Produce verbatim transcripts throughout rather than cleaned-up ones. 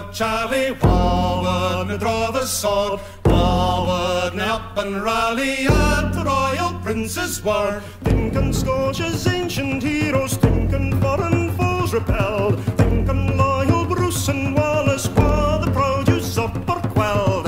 for Charlie Wallen, who draw the sword. Wallen up and rally at the royal prince's word. Thinking Scotia's ancient heroes, thinking foreign foes repelled, thinking loyal Bruce and Wallace were the produce of Perqueld.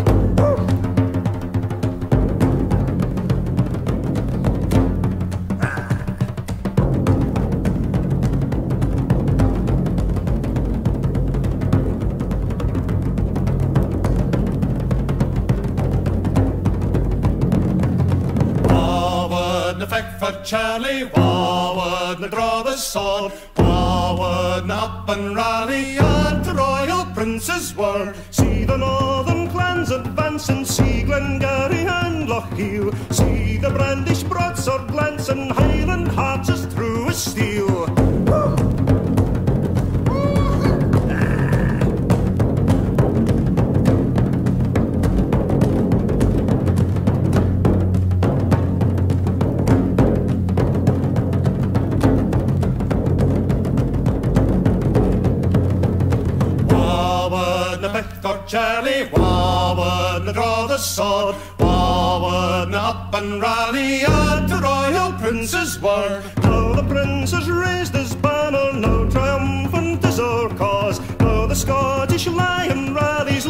For Charlie Wallen, to draw the sword. Wallen up and rally at the royal prince's word. See the northern clans advancing, see Glengarry and Lochiel, see the brandished broadsword glancing, Highland hearts as true as steel. Charlie Wallen, draw the sword. Wallen up and rally at the royal prince's word. Now the prince has raised his banner, now triumphant is our cause. Now the Scottish lion rallies,